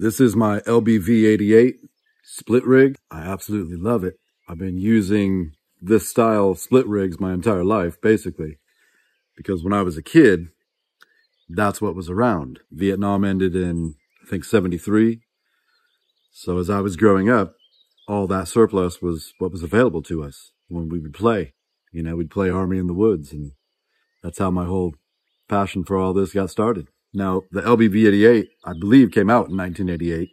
This is my LBV88 split rig. I absolutely love it. I've been using this style split rigs my entire life, basically, because when I was a kid, that's what was around. Vietnam ended in, I think, 73. So as I was growing up, all that surplus was what was available to us when we would play. You know, we'd play Army in the Woods, and that's how my whole passion for all this got started. Now, the LBV88, I believe, came out in 1988,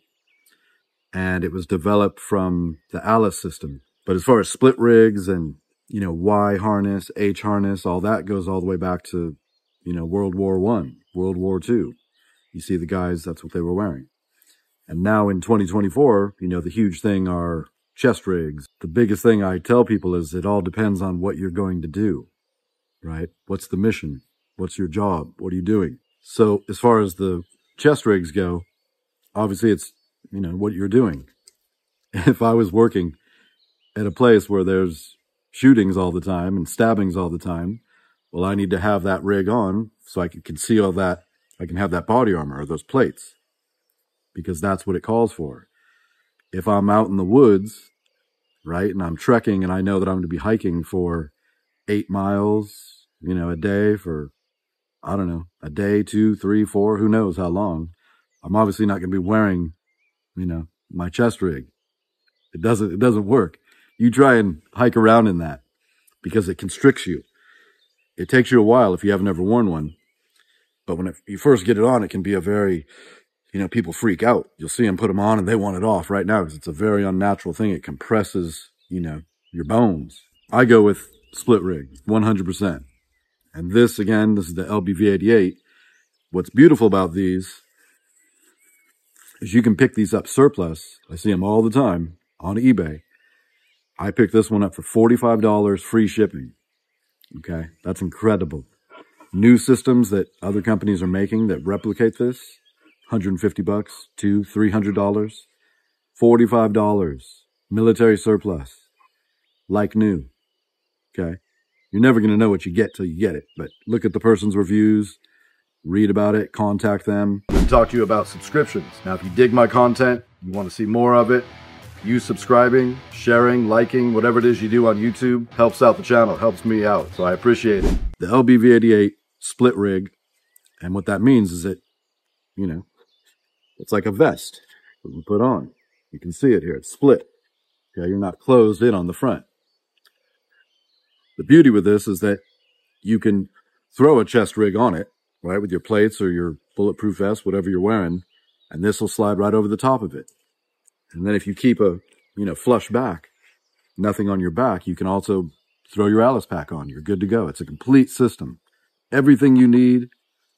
and it was developed from the Alice system. But as far as split rigs and, you know, Y harness, H harness, all that goes all the way back to, you know, World War I, World War II. You see the guys, that's what they were wearing. And now in 2024, you know, the huge thing are chest rigs. The biggest thing I tell people is it all depends on what you're going to do, right? What's the mission? What's your job? What are you doing? So as far as the chest rigs go, obviously it's, you know, what you're doing. If I was working at a place where there's shootings all the time and stabbings all the time, well, I need to have that rig on so I can conceal that. I can have that body armor or those plates, because that's what it calls for. If I'm out in the woods, right, and I'm trekking and I know that I'm going to be hiking for 8 miles, you know, a day for, I don't know, a day, 2, 3, 4, who knows how long, I'm obviously not going to be wearing, you know, my chest rig. It doesn't work. You try and hike around in that because it constricts you. It takes you a while if you haven't ever worn one. But when you first get it on, it can be a very, you know, people freak out. You'll see them put them on and they want it off right now because it's a very unnatural thing. It compresses, you know, your bones. I go with split rig, 100%. And this, again, this is the LBV88. What's beautiful about these is you can pick these up surplus. I see them all the time on eBay. I picked this one up for $45, free shipping. Okay, that's incredible. New systems that other companies are making that replicate this, $150, $200, $300, $45, military surplus, like new. Okay, you're never going to know what you get till you get it, but look at the person's reviews, read about it, contact them. We'll talk to you about subscriptions. Now, if you dig my content, you want to see more of it, you subscribing, sharing, liking, whatever it is you do on YouTube helps out the channel, helps me out. So I appreciate it. The LBV88 split rig. And what that means is it, you know, it's like a vest that we put on. You can see it here. It's split. Okay, you're not closed in on the front. The beauty with this is that you can throw a chest rig on it, right, with your plates or your bulletproof vest, whatever you're wearing, and this will slide right over the top of it. And then if you keep a, you know, flush back, nothing on your back, you can also throw your Alice pack on. You're good to go. It's a complete system. Everything you need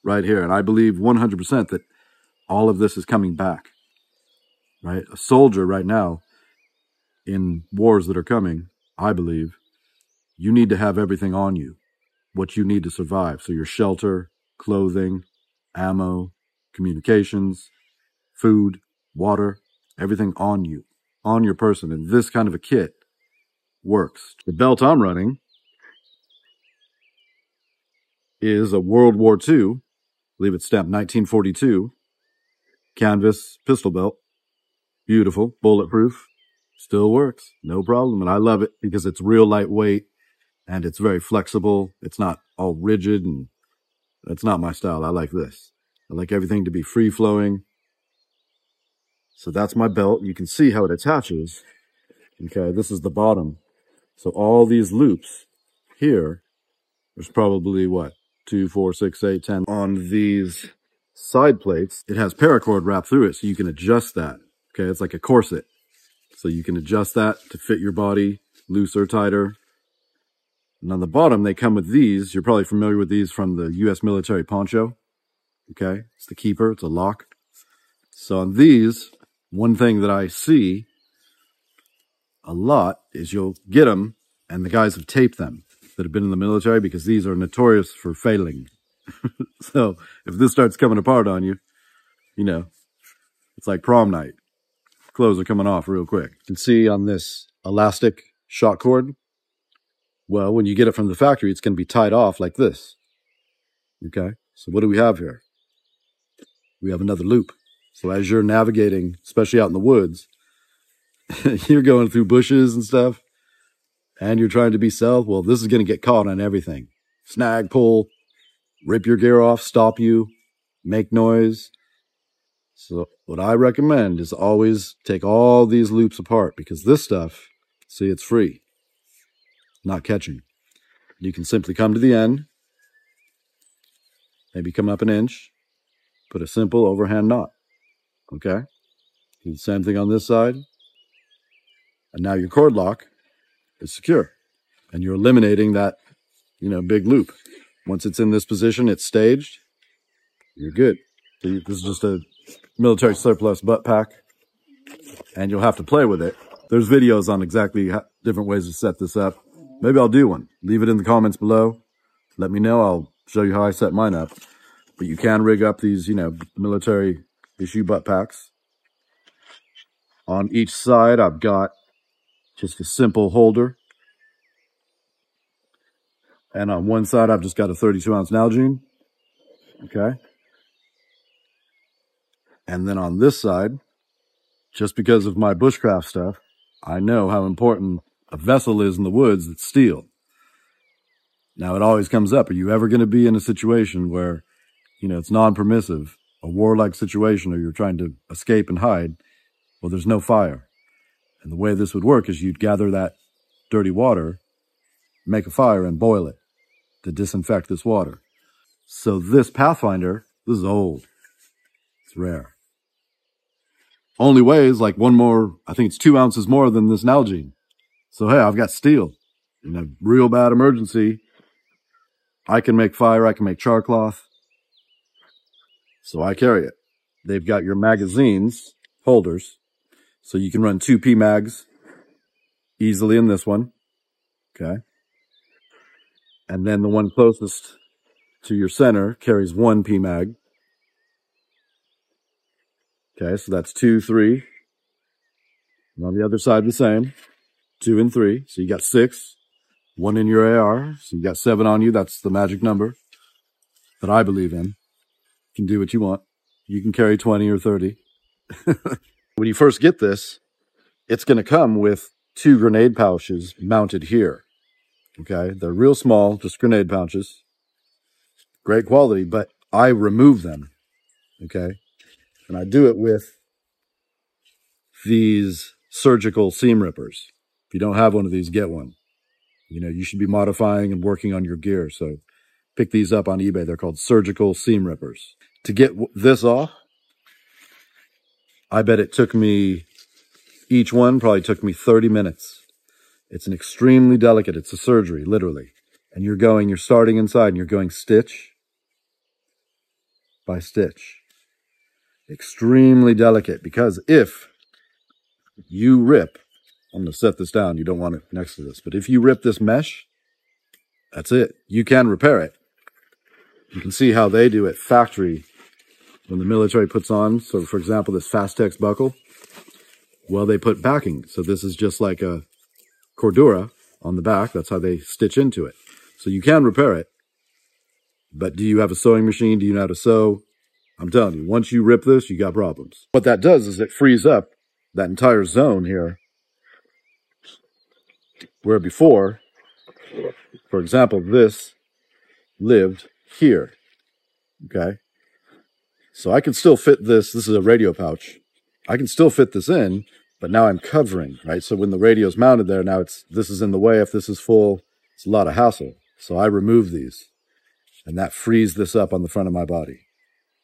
right here. And I believe 100% that all of this is coming back, right? A soldier right now in wars that are coming, I believe, you need to have everything on you, what you need to survive. So your shelter, clothing, ammo, communications, food, water, everything on you, on your person. And this kind of a kit works. The belt I'm running is a World War II, I believe it's stamped 1942, canvas pistol belt. Beautiful, bulletproof, still works, no problem. And I love it because it's real lightweight and it's very flexible. It's not all rigid, and that's not my style. I like this. I like everything to be free-flowing. So that's my belt. You can see how it attaches. Okay, this is the bottom. So all these loops here, there's probably what, 2, 4, 6, 8, 10. On these side plates, it has paracord wrapped through it, so you can adjust that. Okay, it's like a corset. So you can adjust that to fit your body, looser, tighter. And on the bottom, they come with these. You're probably familiar with these from the U.S. military poncho. Okay, it's the keeper, it's a lock. So on these, one thing that I see a lot is you'll get them, and the guys have taped them that have been in the military, because these are notorious for failing. So if this starts coming apart on you, you know, it's like prom night. Clothes are coming off real quick. You can see on this elastic shock cord, well, when you get it from the factory, it's going to be tied off like this. Okay, so what do we have here? We have another loop. So as you're navigating, especially out in the woods, you're going through bushes and stuff, and you're trying to be stealth. Well, this is going to get caught on everything. Snag, pull, rip your gear off, stop you, make noise. So what I recommend is always take all these loops apart, because this stuff, see, it's free, not catching. You can simply come to the end, maybe come up an inch, put a simple overhand knot, okay? Do the same thing on this side. And now your cord lock is secure, and you're eliminating that, you know, big loop. Once it's in this position, it's staged, you're good. See, this is just a military surplus butt pack, and you'll have to play with it. There's videos on exactly different ways to set this up. Maybe I'll do one. Leave it in the comments below. Let me know. I'll show you how I set mine up. But you can rig up these, you know, military issue butt packs. On each side, I've got just a simple holder. And on one side, I've just got a 32-ounce Nalgene. Okay. And then on this side, just because of my bushcraft stuff, I know how important a vessel is in the woods that's steel. Now, it always comes up. Are you ever going to be in a situation where, you know, it's non-permissive, a warlike situation, or you're trying to escape and hide? Well, there's no fire. And the way this would work is you'd gather that dirty water, make a fire, and boil it to disinfect this water. So this Pathfinder, this is old. It's rare. Only weighs like one more, I think it's 2 ounces more than this Nalgene. So, hey, I've got steel. In a real bad emergency, I can make fire, I can make char cloth. So I carry it. They've got your magazines, holders. So you can run 2 PMAGs easily in this one. Okay. And then the one closest to your center carries 1 PMAG. Okay, so that's 2, 3. And on the other side, the same. 2 and 3. So you got 6. 1 in your AR. So you got 7 on you. That's the magic number that I believe in. You can do what you want. You can carry 20 or 30. When you first get this, it's going to come with 2 grenade pouches mounted here. Okay, they're real small, just grenade pouches. Great quality, but I remove them. Okay. And I do it with these surgical seam rippers. If you don't have one of these, get one. You know, you should be modifying and working on your gear. So pick these up on eBay. They're called surgical seam rippers. To get this off, I bet it took me, each one probably took me 30 minutes. It's an extremely delicate, it's a surgery, literally. And you're starting inside and you're going stitch by stitch. Extremely delicate, because if you rip, I'm going to set this down, you don't want it next to this, but if you rip this mesh, that's it. You can repair it. You can see how they do it factory when the military puts on. So for example, this Fastex buckle, well, they put backing. So this is just like a Cordura on the back. That's how they stitch into it. So you can repair it, but do you have a sewing machine? Do you know how to sew? I'm telling you, once you rip this, you got problems. What that does is it frees up that entire zone here, where before, for example, this lived here, okay? So I can still fit this. This is a radio pouch. I can still fit this in, but now I'm covering, right? So when the radio's mounted there, now this is in the way. If this is full, it's a lot of hassle. So I remove these, and that frees this up on the front of my body.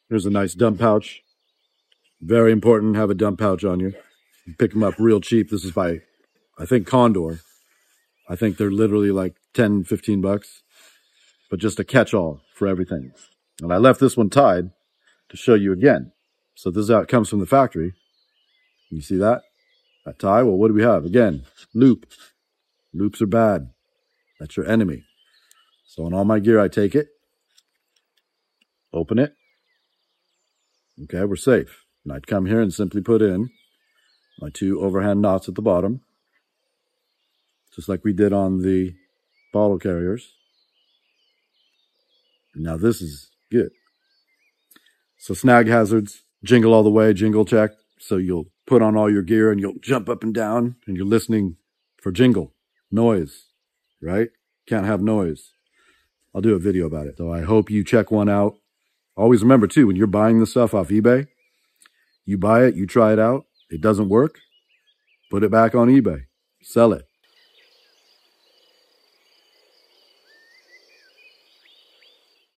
Here's a nice dump pouch. Very important, have a dump pouch on you. You pick them up real cheap. This is by, I think, Condor. I think they're literally like 10, 15 bucks, but just a catch-all for everything. And I left this one tied to show you again. So this is how it comes from the factory. You see that? That tie? Well, what do we have? Again, loop. Loops are bad. That's your enemy. So on all my gear, I take it, open it. Okay, we're safe. And I'd come here and simply put in my 2 overhand knots at the bottom, just like we did on the bottle carriers. Now this is good. So snag hazards, jingle all the way, jingle check. So you'll put on all your gear and you'll jump up and down and you're listening for jingle, noise, right? Can't have noise. I'll do a video about it. So I hope you check one out. Always remember too, when you're buying the stuff off eBay, you buy it, you try it out. It doesn't work. Put it back on eBay. Sell it.